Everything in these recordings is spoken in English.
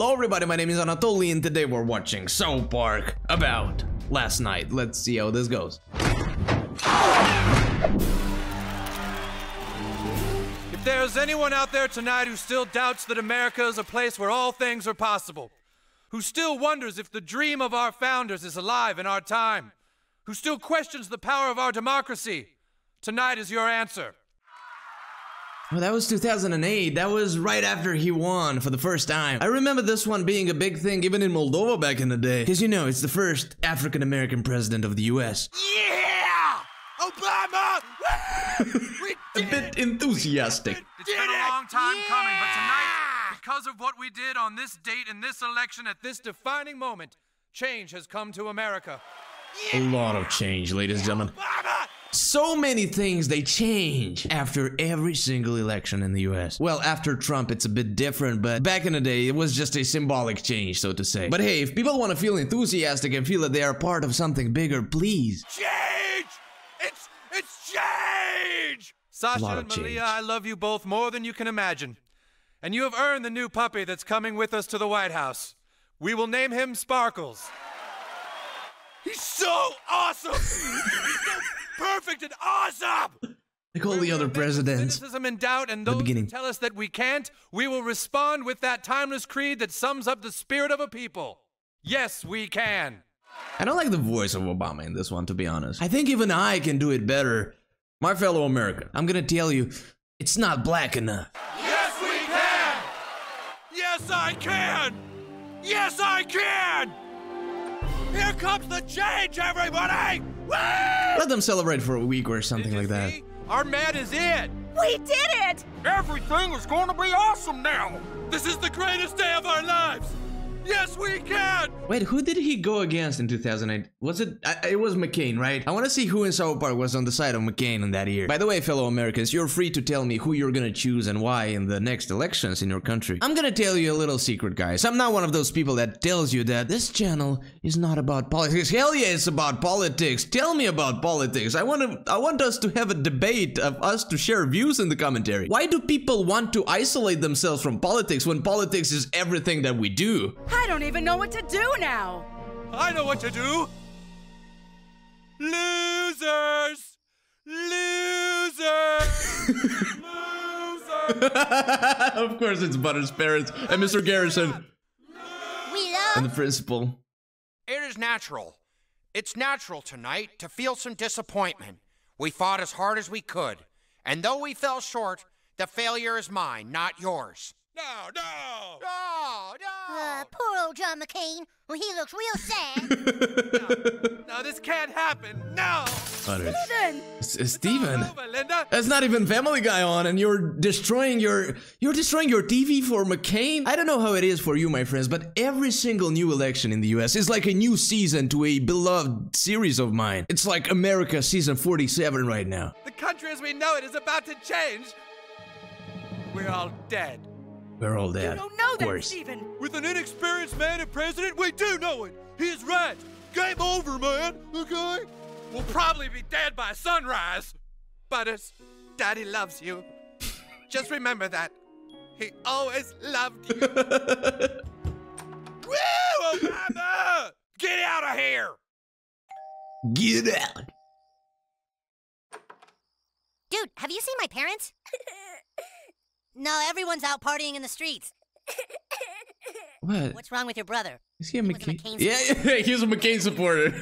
Hello everybody, my name is Anatoly and today we're watching South Park about last night. Let's see how this goes. If there's anyone out there tonight who still doubts that America is a place where all things are possible, who still wonders if the dream of our founders is alive in our time, who still questions the power of our democracy, tonight is your answer. Well, that was 2008. That was right after he won for the first time. I remember this one being a big thing even in Moldova back in the day. Because, you know, it's the first African-American president of the US. Yeah! Obama! We did a bit enthusiastic. It's been a long time coming, but tonight, because of what we did on this date in this election at this defining moment, change has come to America. Yeah! A lot of change, ladies and gentlemen. Obama! So many things, they change after every single election in the US. Well, after Trump, it's a bit different, but back in the day, it was just a symbolic change, so to say. But hey, if people want to feel enthusiastic and feel that they are part of something bigger, please. Change! It's change! Sasha and Malia, I love you both more than you can imagine. And you have earned the new puppy that's coming with us to the White House. We will name him Sparkles. He's so awesome! He's so perfect and awesome! Like all the other presidents. Criticism and doubt, and those who tell us that we can't, we will respond with that timeless creed that sums up the spirit of a people. Yes, we can. I don't like the voice of Obama in this one, to be honest. I think even I can do it better. My fellow American, I'm gonna tell you, it's not black enough. Yes, we can! Yes, I can! Yes, I can! Here comes the change, everybody! Woo! Let them celebrate for a week or something like that. Our man is it! We did it! Everything is going to be awesome now! This is the greatest day of our lives! Yes, we can! Wait, who did he go against in 2008? Was it... it was McCain, right? I want to see who in South Park was on the side of McCain in that year. By the way, fellow Americans, you're free to tell me who you're gonna choose and why in the next elections in your country. I'm gonna tell you a little secret, guys. I'm not one of those people that tells you that this channel is not about politics. Hell yeah, it's about politics! Tell me about politics! I want us to have a debate, of us to share views in the commentary. Why do people want to isolate themselves from politics when politics is everything that we do? I don't even know what to do now! I know what to do! Losers! Losers! Losers! Of course it's Butter's parents and Mr. Garrison. We love and the principal. It is natural. It's natural tonight to feel some disappointment. We fought as hard as we could. And though we fell short, the failure is mine, not yours. No, no! No, no! Poor old John McCain. Well, he looks real sad. No, no, this can't happen. No! Steven! Steven! That's not even Family Guy on, and you're destroying your... You're destroying your TV for McCain? I don't know how it is for you, my friends, but every single new election in the US is like a new season to a beloved series of mine. It's like America season 47 right now. The country as we know it is about to change. We're all dead. We're all dead. You don't know that, Steven. With an inexperienced man and president, we do know it. He is right. Game over, man. Okay? We'll probably be dead by sunrise. Butters, Daddy loves you. Just remember that. He always loved you. Woo, Obama! Get out of here! Get out. Dude, have you seen my parents? No, everyone's out partying in the streets. What? What's wrong with your brother? Is he a McCain? Yeah, he's a McCain supporter.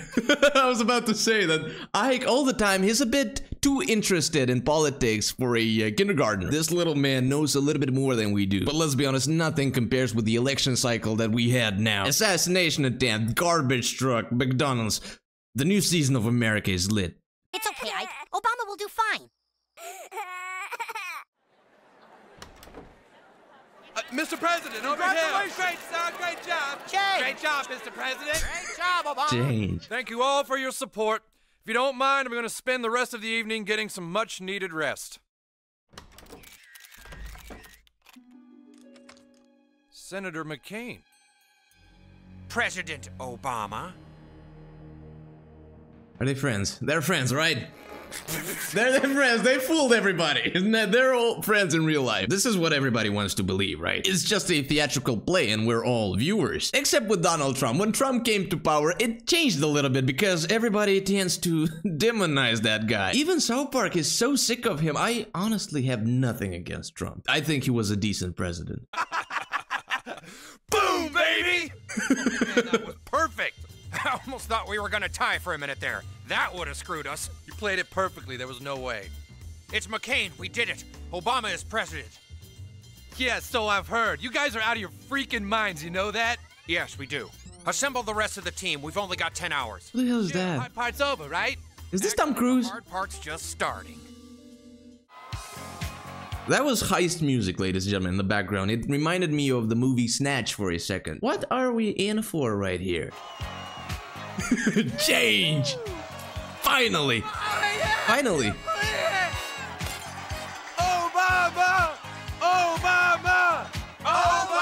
I was about to say that Ike, all the time, he's a bit too interested in politics for a kindergartner. This little man knows a little bit more than we do. But let's be honest, nothing compares with the election cycle that we had now. Assassination attempt, garbage truck, McDonald's. The new season of America is lit. It's okay, Ike. Obama will do fine. Mr. President, over here! Great, son, great job! Change. Great job, Mr. President! Great job, Obama! Change. Thank you all for your support. If you don't mind, I'm going to spend the rest of the evening getting some much-needed rest. Senator McCain. President Obama. Are they friends? They're friends, right? They're their friends. They fooled everybody. Isn't that? They're all friends in real life. This is what everybody wants to believe, right? It's just a theatrical play and we're all viewers. Except with Donald Trump. When Trump came to power, it changed a little bit because everybody tends to demonize that guy. Even South Park is so sick of him. I honestly have nothing against Trump. I think he was a decent president. Boom, baby! Man, that was perfect. I almost thought we were gonna tie for a minute there. That would have screwed us. You played it perfectly. There was no way. It's McCain. We did it. Obama is president. Yeah, so I've heard. You guys are out of your freaking minds. You know that? Yes, we do. Assemble the rest of the team. We've only got 10 hours. Who the hell is that? Hard part's over, right? Is this Tom Cruise? Hard part's just starting. That was heist music, ladies and gentlemen, in the background. It reminded me of the movie Snatch for a second. What are we in for right here? Change! Finally! Finally! Obama! Obama! Obama!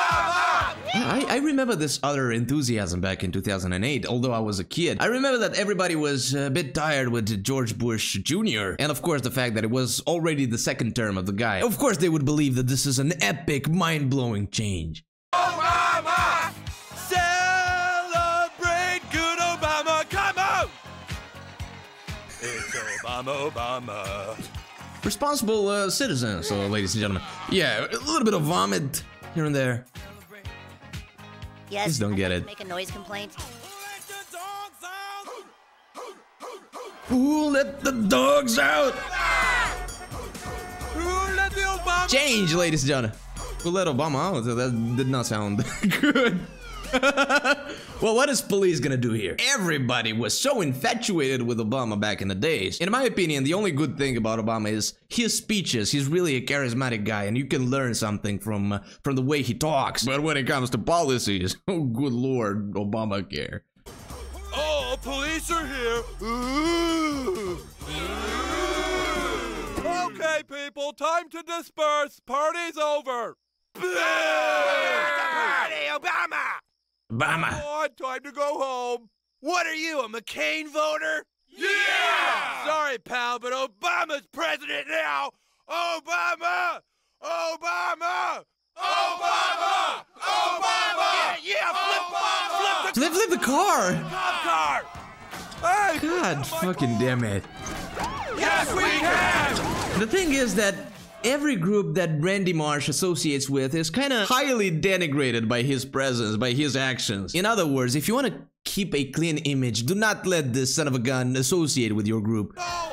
I remember this utter enthusiasm back in 2008, although I was a kid. I remember that everybody was a bit tired with George Bush Jr. And of course the fact that it was already the second term of the guy. Of course they would believe that this is an epic, mind-blowing change. Obama! Celebrate good Obama! Come on! It's Obama, Obama. Responsible citizen, so ladies and gentlemen. Yeah, a little bit of vomit here and there. Yes, just don't get it. Make a noise complaint. Who let the dogs out? Who let the Obama? Change, ladies and gentlemen. Who let Obama out? That did not sound good. Well, what is police gonna do here? Everybody was so infatuated with Obama back in the days. In my opinion, the only good thing about Obama is his speeches. He's really a charismatic guy, and you can learn something from the way he talks. But when it comes to policies, oh good lord, Obamacare. Oh, police are here. Ooh. Ooh. Okay, people, time to disperse. Party's over. Party, Obama! Obama! Come on, time to go home. What are you, a McCain voter? Yeah! Sorry, pal, but Obama's president now! Obama! Obama! Obama! Obama! Yeah, yeah, Obama! Flip the car! Cop car! Hey, God fucking damn it. Yes, we can! The thing is that every group that Randy Marsh associates with is kind of highly denigrated by his presence, by his actions. In other words, if you want to keep a clean image, do not let this son of a gun associate with your group. No!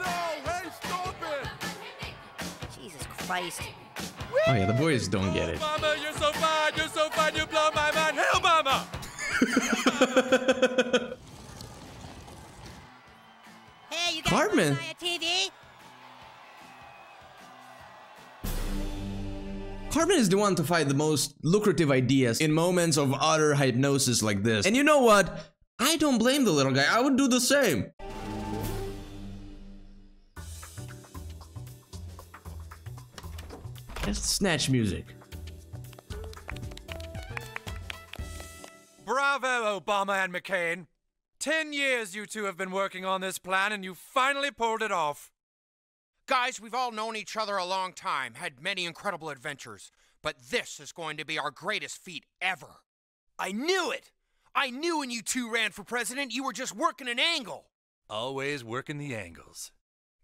No! Hey, stop it! Jesus Christ. Whee! Oh yeah, the boys don't get it. Oh, Obama, you're so fine, you blow my mind. Hey, Obama! Hey, you guys on TV? Cartman is the one to find the most lucrative ideas in moments of utter hypnosis like this. And you know what? I don't blame the little guy. I would do the same. That's Snatch music. Bravo, Obama and McCain. 10 years you two have been working on this plan and you finally pulled it off. Guys, we've all known each other a long time, had many incredible adventures, but this is going to be our greatest feat ever. I knew it! I knew when you two ran for president, you were just working an angle. Always working the angles.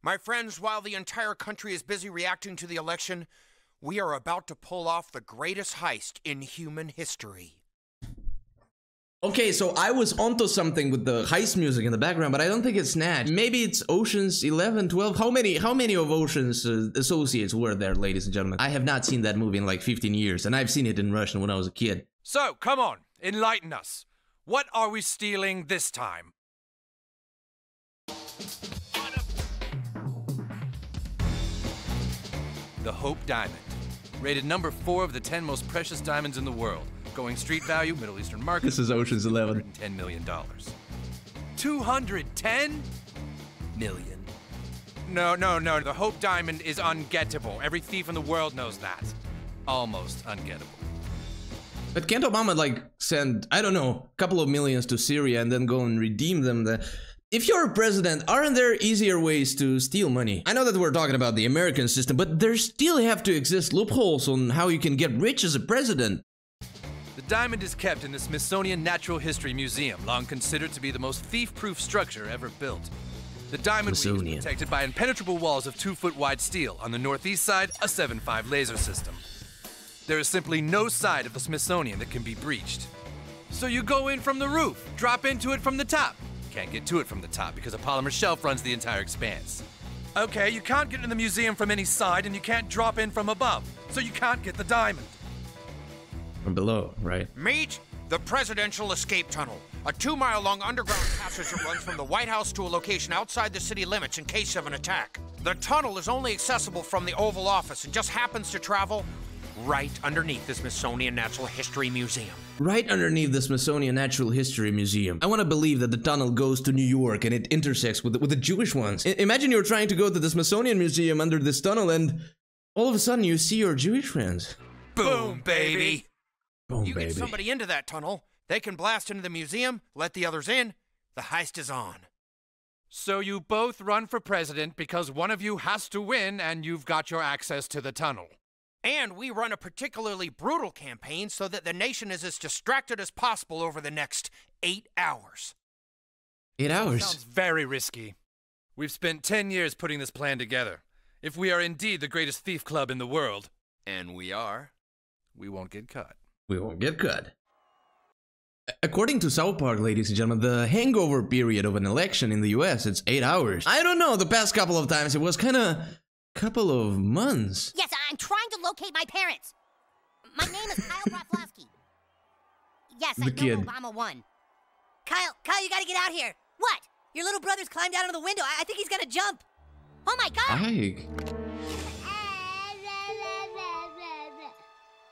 My friends, while the entire country is busy reacting to the election, we are about to pull off the greatest heist in human history. Okay, so I was onto something with the heist music in the background, but I don't think it's Snatch. Maybe it's Oceans 11, 12. How many of Oceans associates were there, ladies and gentlemen? I have not seen that movie in like 15 years, and I've seen it in Russian when I was a kid. So, come on, enlighten us. What are we stealing this time? The Hope Diamond, rated number 4 of the 10 most precious diamonds in the world. Going street value, Middle Eastern market. This is Ocean's 11. $210 million. $210 million. No. The Hope Diamond is ungettable. Every thief in the world knows that. Almost ungettable. But can't Obama, like, send, I don't know, a couple of millions to Syria and then go and redeem them? If you're a president, aren't there easier ways to steal money? I know that we're talking about the American system, but there still have to exist loopholes on how you can get rich as a president. The diamond is kept in the Smithsonian Natural History Museum, long considered to be the most thief-proof structure ever built. The diamond is protected by impenetrable walls of 2-foot wide steel. On the northeast side, a 7.5 laser system. There is simply no side of the Smithsonian that can be breached. So you go in from the roof, drop into it from the top. Can't get to it from the top because a polymer shelf runs the entire expanse. Okay, you can't get into the museum from any side and you can't drop in from above, so you can't get the diamond. From below, right? Meet the Presidential Escape Tunnel, a 2-mile-long underground passage that runs from the White House to a location outside the city limits in case of an attack. The tunnel is only accessible from the Oval Office and just happens to travel right underneath the Smithsonian Natural History Museum. Right underneath the Smithsonian Natural History Museum. I want to believe that the tunnel goes to New York and it intersects with the Jewish ones. Imagine you're trying to go to the Smithsonian Museum under this tunnel and all of a sudden you see your Jewish friends. Boom, baby! Boom, you baby. Get somebody into that tunnel, they can blast into the museum, let the others in, the heist is on. So you both run for president because one of you has to win and you've got your access to the tunnel. And we run a particularly brutal campaign so that the nation is as distracted as possible over the next 8 hours. 8 hours? Sounds very risky. We've spent 10 years putting this plan together. If we are indeed the greatest thief club in the world, and we are, we won't get caught. We won't get caught. According to South Park, ladies and gentlemen, the hangover period of an election in the US, it's 8 hours. I don't know, the past couple of times it was kind of... couple of months. Yes, I'm trying to locate my parents. My name is Kyle Broflovsky. Yes, I know Obama won. Kyle, you gotta get out here. What? Your little brother's climbed out of the window. I think he's gonna jump. Oh my God! Ike.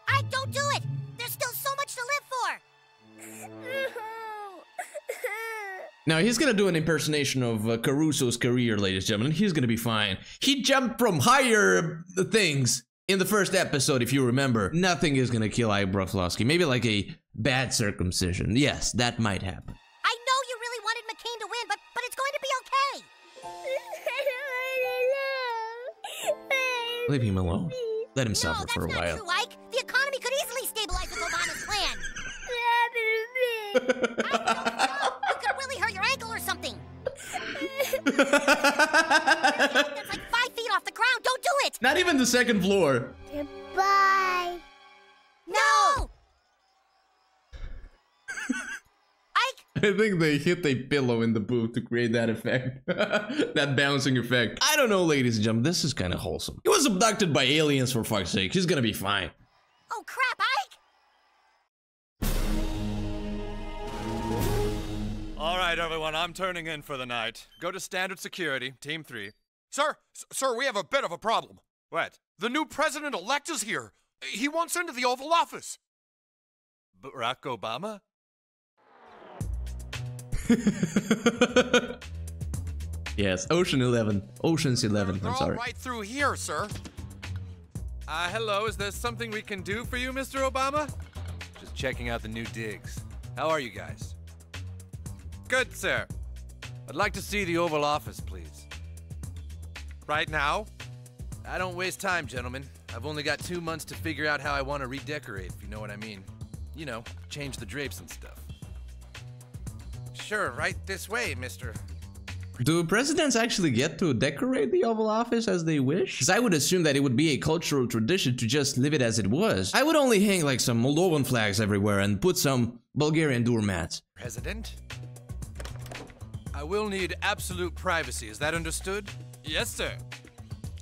Ike, don't do it. There's still so much to live for. Now, he's gonna do an impersonation of Caruso's career, ladies and gentlemen. He's gonna be fine. He jumped from higher things in the first episode, if you remember. Nothing is gonna kill Ike Broflovsky. Maybe like a bad circumcision. Yes, that might happen. I know you really wanted McCain to win, but it's going to be okay. Leave him alone. Let him suffer for a while. No, that's not true, Ike. The economy could easily stabilize with Obama's plan. That's like 5 feet off the ground. Don't do it. Not even the second floor. Goodbye. No. I think they hit a pillow in the booth to create that effect. That bouncing effect. I don't know, ladies and gentlemen. This is kind of wholesome. He was abducted by aliens, for fuck's sake. He's gonna be fine. Oh crap, Ike. All right, everyone, I'm turning in for the night. Go to standard security, team 3. Sir, we have a bit of a problem. What? The new president-elect is here. He wants into the Oval Office. Barack Obama? Yes, Ocean's 11, I'm sorry. Right through here, sir. Hello, is there something we can do for you, Mr. Obama? Just checking out the new digs. How are you guys? Good, sir. I'd like to see the Oval Office, please. Right now? I don't waste time, gentlemen. I've only got 2 months to figure out how I want to redecorate, if you know what I mean. You know, change the drapes and stuff. Sure, right this way, mister. Do presidents actually get to decorate the Oval Office as they wish? Because I would assume that it would be a cultural tradition to just leave it as it was. I would only hang like some Moldovan flags everywhere and put some Bulgarian doormats. President? I will need absolute privacy. Is that understood? Yes, sir.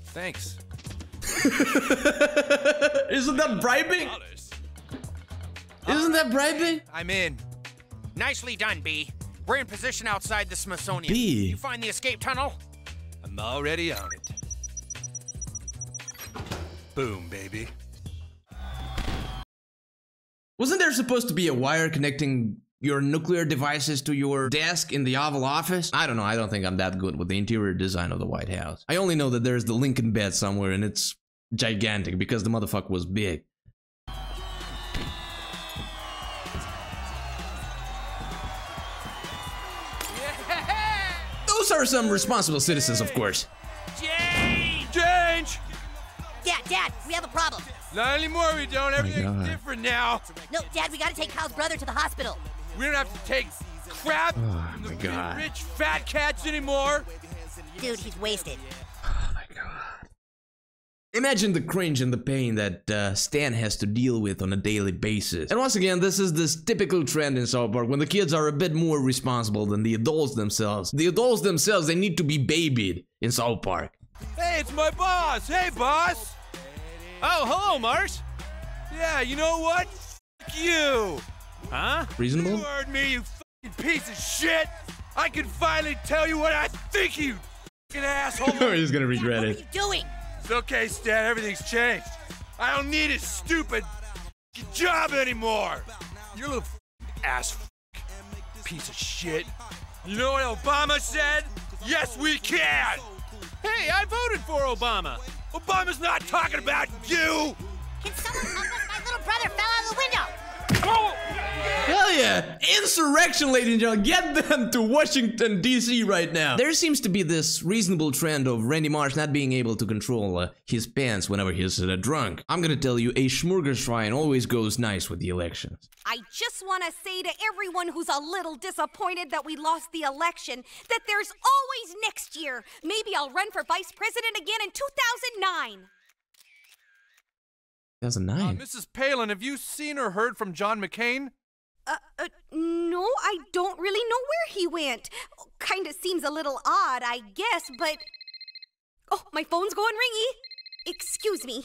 Thanks. Isn't that bribing? Isn't that bribing? I'm in. Nicely done, B. We're in position outside the Smithsonian. B. You find the escape tunnel? I'm already on it. Boom, baby. Wasn't there supposed to be a wire connecting your nuclear devices to your desk in the Oval Office? I don't know, I don't think I'm that good with the interior design of the White House. I only know that there's the Lincoln bed somewhere and it's gigantic because the motherfucker was big. Yeah! Those are some responsible citizens, of course. Change! Change! Dad, Dad, we have a problem. Not anymore, we don't. Everything's different now. No, Dad, we gotta take Kyle's brother to the hospital. We don't have to take crap from the rich fat cats anymore. Dude, he's wasted. Oh my god. Imagine the cringe and the pain that Stan has to deal with on a daily basis. And once again, this is this typical trend in South Park when the kids are a bit more responsible than the adults themselves. The adults themselves, they need to be babied in South Park. Hey, it's my boss! Hey, boss! Oh, hello, Marsh! Yeah, you know what? F*** you! Huh? Reasonable? You heard me, you f***ing piece of shit! I can finally tell you what I think, you f***ing asshole! He's gonna regret it. What are you doing? It's okay, Stan, everything's changed. I don't need his stupid f***ing job anymore! You're a little f***ing ass f***ing piece of shit. You know what Obama said? Yes, we can! Hey, I voted for Obama! Obama's not talking about you! Can someone help us? My little brother fell out of the window! Oh! Hell yeah! Insurrection, ladies and gentlemen! Get them to Washington, D.C. right now! There seems to be this reasonable trend of Randy Marsh not being able to control his pants whenever he's drunk. I'm gonna tell you, a smorgasbord always goes nice with the elections. I just wanna say to everyone who's a little disappointed that we lost the election, that there's always next year! Maybe I'll run for vice president again in 2009! 2009? Mrs. Palin, have you seen or heard from John McCain? No, I don't really know where he went. Kinda seems a little odd, I guess, but... Oh, my phone's going ringy. Excuse me.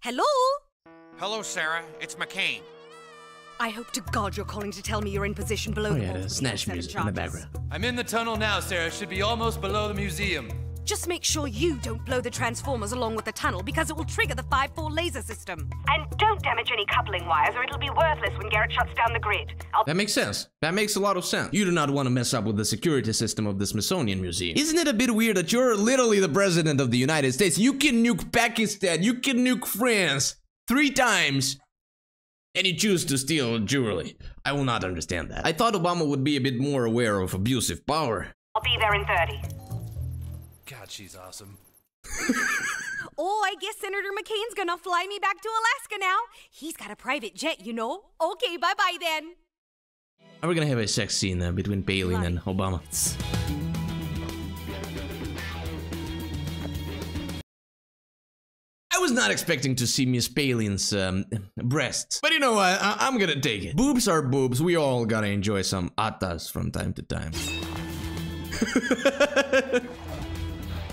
Hello? Hello, Sarah. It's McCain. I hope to God you're calling to tell me you're in position below the wall. Snatch music in the background. I'm in the tunnel now, Sarah. Should be almost below the museum. Just make sure you don't blow the transformers along with the tunnel, because it will trigger the 5-4 laser system. And don't damage any coupling wires, or it'll be worthless when Garrett shuts down the grid. That makes sense. That makes a lot of sense. You do not want to mess up with the security system of the Smithsonian Museum. Isn't it a bit weird that you're literally the president of the United States? You can nuke Pakistan, you can nuke France 3 times, and you choose to steal jewelry. I will not understand that. I thought Obama would be a bit more aware of abusive power. I'll be there in 30. God, she's awesome. Oh, I guess Senator McCain's gonna fly me back to Alaska now. He's got a private jet, you know. Okay, bye-bye then. Are we gonna have a sex scene between Palin and Obama? I was not expecting to see Miss Palin's breasts. But you know what? I'm gonna take it. Boobs are boobs. We all gotta enjoy some atas from time to time.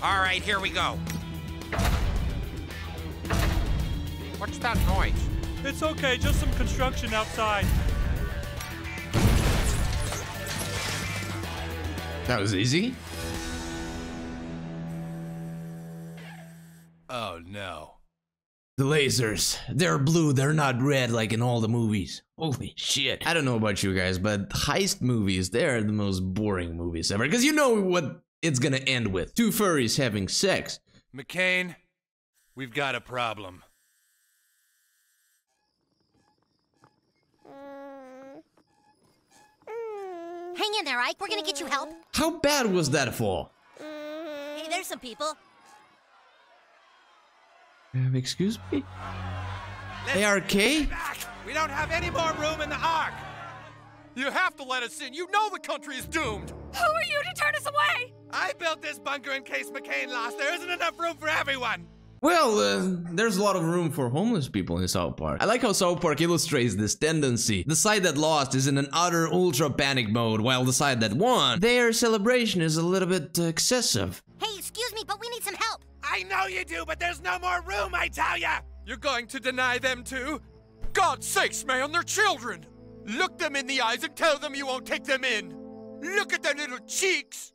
All right, here we go. What's that noise? It's okay, just some construction outside. That was easy. Oh, no. The lasers. They're blue, they're not red like in all the movies. Holy shit. I don't know about you guys, but heist movies, they're the most boring movies ever. Because you know what... it's gonna end with 2 furries having sex. McCain, we've got a problem. Hang in there, Ike. We're gonna get you help. How bad was that fall? Hey, there's some people. Excuse me? ARK? We don't have any more room in the Ark. You have to let us in. You know the country is doomed. Who are you to turn us away? I built this bunker in case McCain lost. There isn't enough room for everyone. Well, there's a lot of room for homeless people in South Park. I like how South Park illustrates this tendency. The side that lost is in an utter ultra panic mode, while the side that won, their celebration is a little bit excessive. Hey, excuse me, but we need some help. I know you do, but there's no more room, I tell ya. You're going to deny them too? God's sakes, man, they're children. Look them in the eyes and tell them you won't take them in. Look at their little cheeks!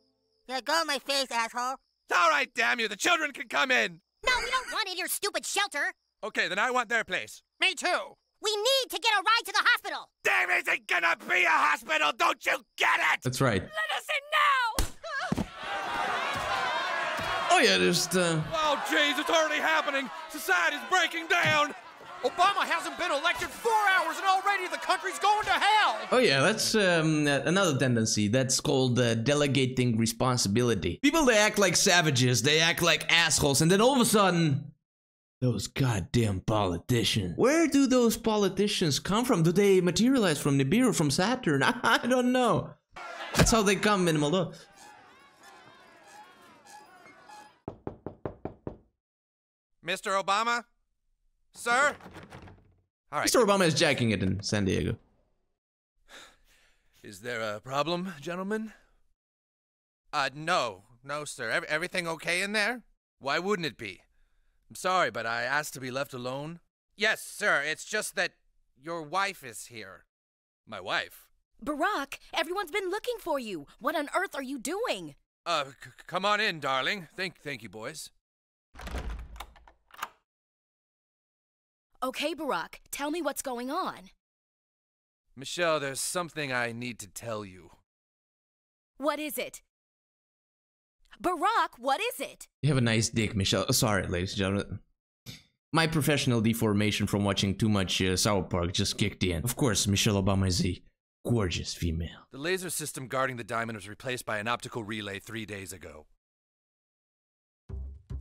Yeah, go on my face, asshole. All right, damn you, the children can come in! No, we don't want in your stupid shelter! Okay, then I want their place. Me too! We need to get a ride to the hospital! There isn't gonna be a hospital, don't you get it?! That's right. Let us in now! Oh yeah, just, oh jeez, it's already happening! Society's breaking down! Obama hasn't been elected 4 hours and already the country's going to hell. Oh yeah, that's another tendency. That's called delegating responsibility. People, they act like savages, they act like assholes, and then all of a sudden, those goddamn politicians. Where do those politicians come from? Do they materialize from Nibiru, from Saturn? I don't know. That's how they come in Moldova. Mr. Obama? Sir? All right. Mr. Obama is jacking it in San Diego. Is there a problem, gentlemen? No. No, sir. Everything okay in there? Why wouldn't it be? I'm sorry, but I asked to be left alone. Yes, sir. It's just that your wife is here. My wife? Barack, everyone's been looking for you. What on earth are you doing? Come on in, darling. Thank you, boys. Okay, Barack, tell me what's going on. Michelle, there's something I need to tell you. What is it? Barack, what is it? You have a nice dick, Michelle. Sorry, ladies and gentlemen. My professional deformation from watching too much South Park just kicked in. Of course, Michelle Obama is a gorgeous female. The laser system guarding the diamond was replaced by an optical relay 3 days ago.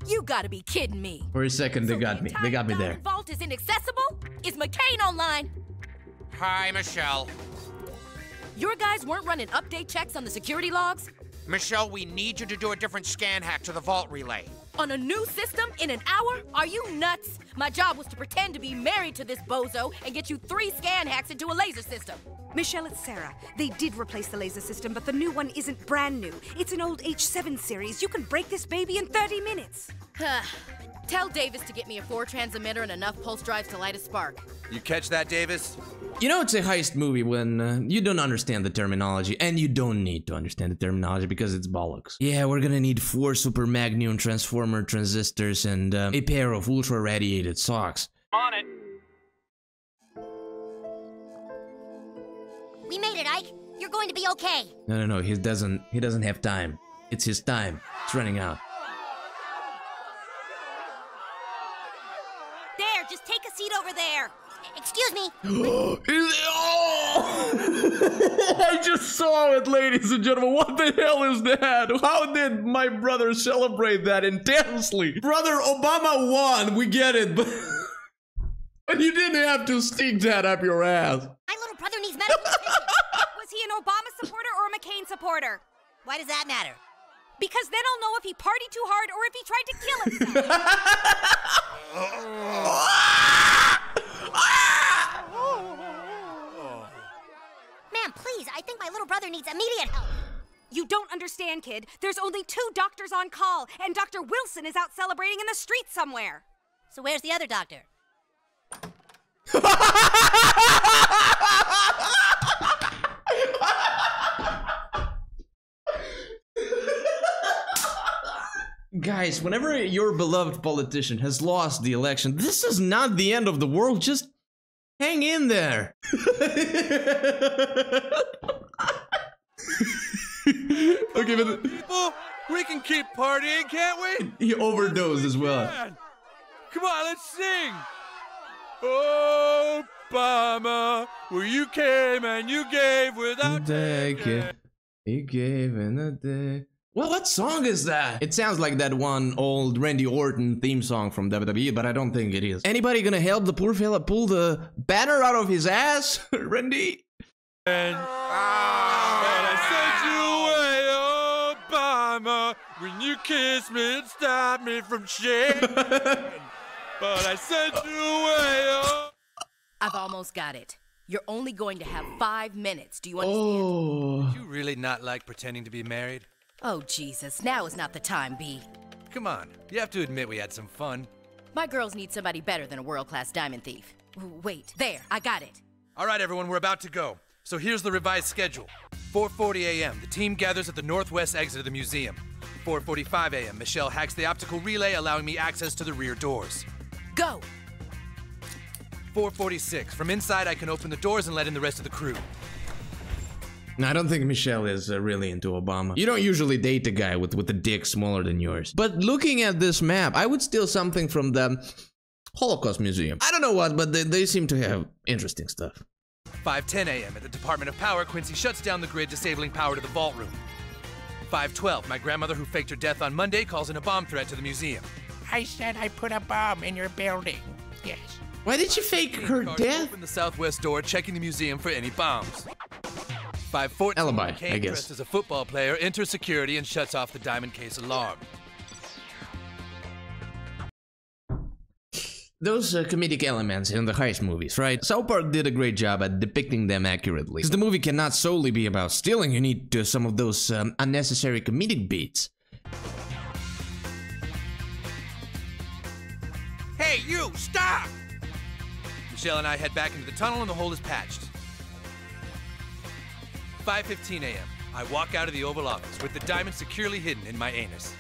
You gotta be kidding me. For a second, so they got me there. Vault is inaccessible? Is McCain online? Hi, Michelle. Your guys weren't running update checks on the security logs? Michelle, we need you to do a different scan hack to the vault relay. On a new system in an hour? Are you nuts? My job was to pretend to be married to this bozo and get you 3 scan hacks into a laser system. Michelle, it's Sarah. They did replace the laser system, but the new one isn't brand new. It's an old H7 series. You can break this baby in 30 minutes. Tell Davis to get me a 4 transmitter and enough pulse drives to light a spark. You catch that, Davis? You know, it's a heist movie when you don't understand the terminology, and you don't need to understand the terminology because it's bollocks. Yeah, we're gonna need 4 super magnum transformer transistors and a pair of ultra radiated socks. On it. We made it, Ike. You're going to be okay. No, he doesn't have time. It's his time. It's running out. There, just take a seat over there. Excuse me. Oh! I just saw it, ladies and gentlemen. What the hell is that? How did my brother celebrate that intensely? Brother, Obama won. We get it, but you didn't have to stick that up your ass. My little brother needs medical attention. Was he an Obama supporter or a McCain supporter? Why does that matter? Because then I'll know if he partied too hard or if he tried to kill himself. Ma'am, please, I think my little brother needs immediate help. You don't understand, kid. There's only 2 doctors on call, and Dr. Wilson is out celebrating in the street somewhere. So where's the other doctor? Guys, whenever your beloved politician has lost the election, this is not the end of the world. Just hang in there. Okay, but people, we can keep partying, can't we? He overdosed as well. Come on, let's sing. Obama, where you came and you gave without taking. You gave in a day. Well, what song is that? It sounds like that one old Randy Orton theme song from WWE, but I don't think it is. Anybody gonna help the poor fella pull the banner out of his ass, Randy? And I sent you away, Obama, when you kissed me and stopped me from shit. But I sent you away, oh. I've almost got it. You're only going to have 5 minutes. Do you understand? Oh. Did you really not like pretending to be married? Oh, Jesus, now is not the time, B. Come on, you have to admit we had some fun. My girls need somebody better than a world-class diamond thief. Wait, there, I got it. All right, everyone, we're about to go. So here's the revised schedule. 4:40 a.m., the team gathers at the northwest exit of the museum. 4:45 a.m., Michelle hacks the optical relay, allowing me access to the rear doors. Go! 4:46, from inside I can open the doors and let in the rest of the crew. No, I don't think Michelle is really into Obama. You don't usually date a guy with a dick smaller than yours. But looking at this map, I would steal something from the Holocaust Museum. I don't know what, but they seem to have interesting stuff. 5:10 a.m. at the Department of Power, Quincy shuts down the grid, disabling power to the vault room. 5:12, my grandmother, who faked her death on Monday, calls in a bomb threat to the museum. I said I put a bomb in your building. Yes. Why did you fake her death? Open the southwest door, checking the museum for any bombs. 5:14, alibi, McCain, I guess, dressed as a football player, enters security and shuts off the diamond case alarm. Those are comedic elements in the heist movies, right? South Park did a great job at depicting them accurately. Because the movie cannot solely be about stealing, you need some of those unnecessary comedic beats. Hey, you, stop! Michelle and I head back into the tunnel and the hole is patched. 5:15 a.m. I walk out of the Oval Office with the diamond securely hidden in my anus.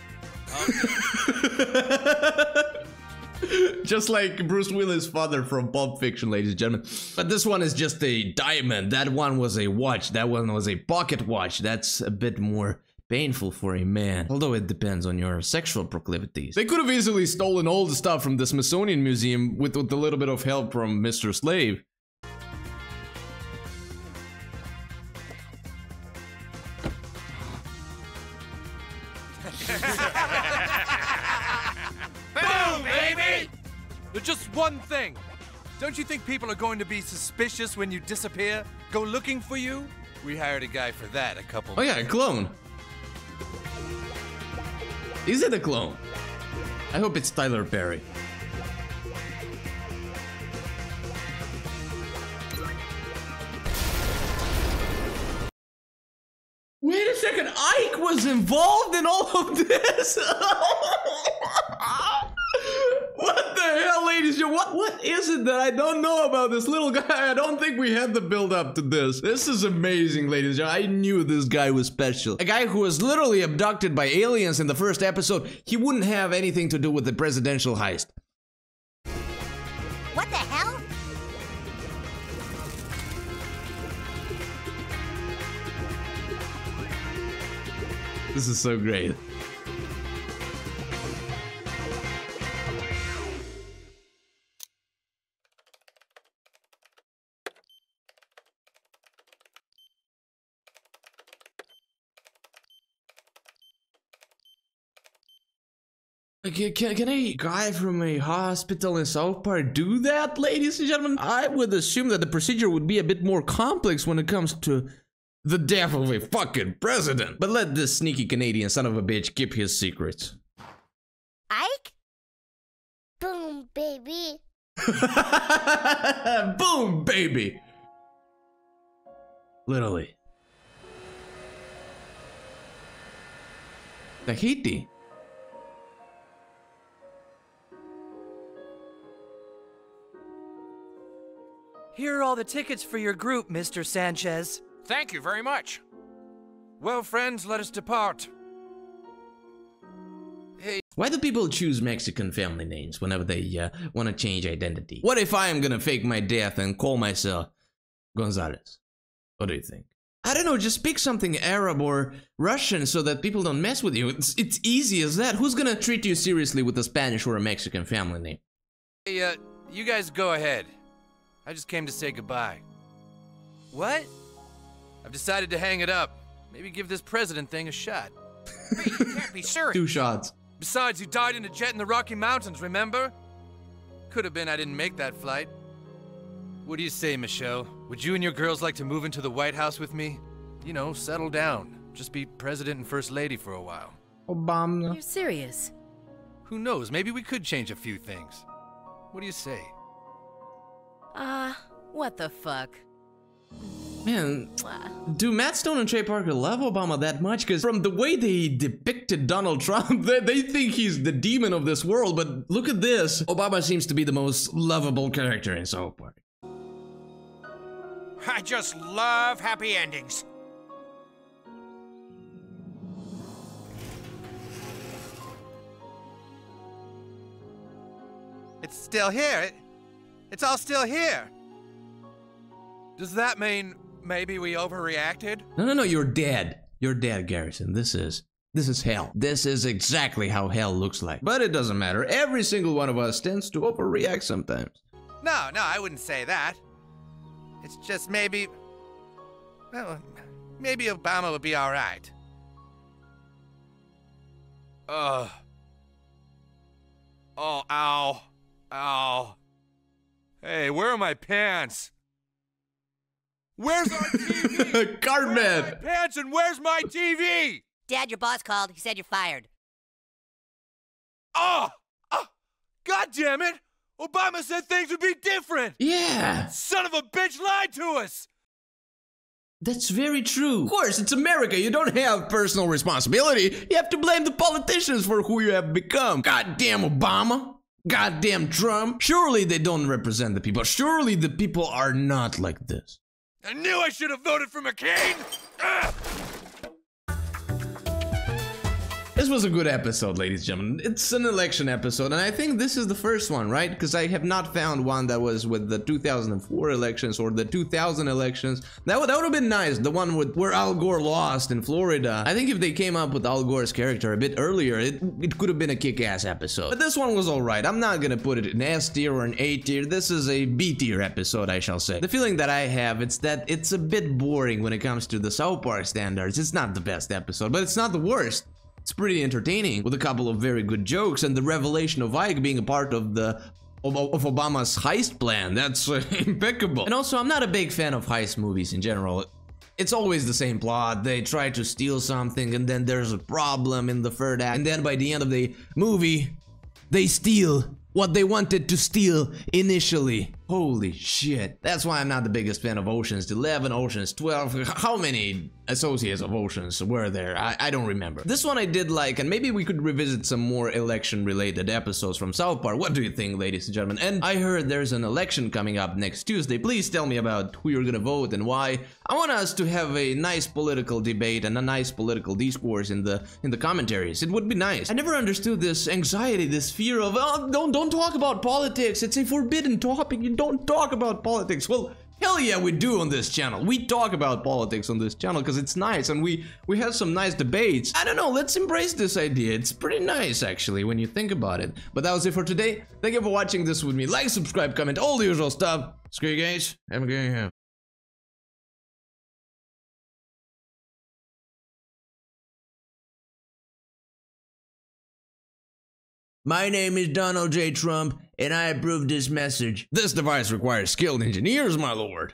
Just like Bruce Willis' father from Pulp Fiction, ladies and gentlemen. But this one is just a diamond. That one was a watch. That one was a pocket watch. That's a bit more painful for a man. Although it depends on your sexual proclivities. They could have easily stolen all the stuff from the Smithsonian Museum with a little bit of help from Mr. Slave. Just one thing. Don't you think people are going to be suspicious when you disappear? Go looking for you? We hired a guy for that a couple months ago. A clone. Is it a clone? I hope it's Tyler Perry. Wait a second, Ike was involved in all of this? What the hell, ladies? What is it that I don't know about this little guy? I don't think we had the build up to this. This is amazing, ladies. I knew this guy was special. A guy who was literally abducted by aliens in the first episode. He wouldn't have anything to do with the presidential heist. What the hell? This is so great. Can a guy from a hospital in South Park do that, ladies and gentlemen? I would assume that the procedure would be a bit more complex when it comes to the death of a fucking president. But let this sneaky Canadian son of a bitch keep his secrets. Ike? Boom, baby. Boom, baby. Literally. Tahiti. Here are all the tickets for your group, Mr. Sanchez. Thank you very much. Well, friends, let us depart. Hey. Why do people choose Mexican family names whenever they want to change identity? What if I am gonna fake my death and call myself Gonzalez? What do you think? I don't know, just pick something Arab or Russian so that people don't mess with you. It's easy as that. Who's gonna treat you seriously with a Spanish or a Mexican family name? Hey, you guys go ahead. I just came to say goodbye. What? I've decided to hang it up. Maybe give this president thing a shot. Hey, you can't be serious. 2 shots. Besides, you died in a jet in the Rocky Mountains, remember? Could have been I didn't make that flight. What do you say, Michelle? Would you and your girls like to move into the White House with me? You know, settle down. Just be president and first lady for a while. Obama. You're serious? Who knows? Maybe we could change a few things. What do you say? What the fuck? Man, do Matt Stone and Trey Parker love Obama that much? Because from the way they depicted Donald Trump, they think he's the demon of this world, but look at this. Obama seems to be the most lovable character in South Park. I just love happy endings. It's still here. It's all still here. Does that mean maybe we overreacted? No, you're dead. You're dead, Garrison. This is hell. This is exactly how hell looks like. But it doesn't matter. Every single one of us tends to overreact sometimes. No, I wouldn't say that. It's just maybe... Well, maybe Obama will be all right. Ugh. Oh, ow. Ow. Hey, where are my pants? Where's our TV? Guardman! Where's my pants and where's my TV? Dad, your boss called. He said you're fired. Oh! Oh! God damn it! Obama said things would be different! Yeah! Son of a bitch lied to us! That's very true. Of course, it's America. You don't have personal responsibility. You have to blame the politicians for who you have become. Goddamn Obama. Goddamn Trump. Surely they don't represent the people. Surely the people are not like this. I knew I should have voted for McCain! Ugh. This was a good episode, ladies and gentlemen. It's an election episode, and I think this is the first one, right? Because I have not found one that was with the 2004 elections or the 2000 elections. That would have been nice, the one with where Al Gore lost in Florida. I think if they came up with Al Gore's character a bit earlier, it could have been a kick-ass episode. But this one was alright. I'm not gonna put it in S tier or an A tier. This is a B tier episode, I shall say. The feeling that I have is that it's a bit boring when it comes to the South Park standards. It's not the best episode, but it's not the worst. It's pretty entertaining, with a couple of very good jokes and the revelation of Ike being a part of Obama's heist plan. That's impeccable. And also, I'm not a big fan of heist movies in general. It's always the same plot. They try to steal something, and then there's a problem in the third act. And then by the end of the movie, they steal what they wanted to steal initially. Holy shit. That's why I'm not the biggest fan of Ocean's 11, Ocean's 12. How many associates of Ocean's were there? I don't remember. This one I did like, and maybe we could revisit some more election-related episodes from South Park. What do you think, ladies and gentlemen? And I heard there's an election coming up next Tuesday. Please tell me about who you're gonna vote and why. I want us to have a nice political debate and a nice political discourse in the commentaries. It would be nice. I never understood this anxiety, this fear of, oh, don't talk about politics. It's a forbidden topic. You don't talk about politics. Well, hell yeah, we do on this channel. We talk about politics on this channel because it's nice, and we have some nice debates. I don't know, let's embrace this idea. It's pretty nice, actually, when you think about it. But that was it for today. Thank you for watching this with me. Like, subscribe, comment, all the usual stuff. Screw you guys. Have a good day. My name is Donald J. Trump, and I approve this message. This device requires skilled engineers, my lord.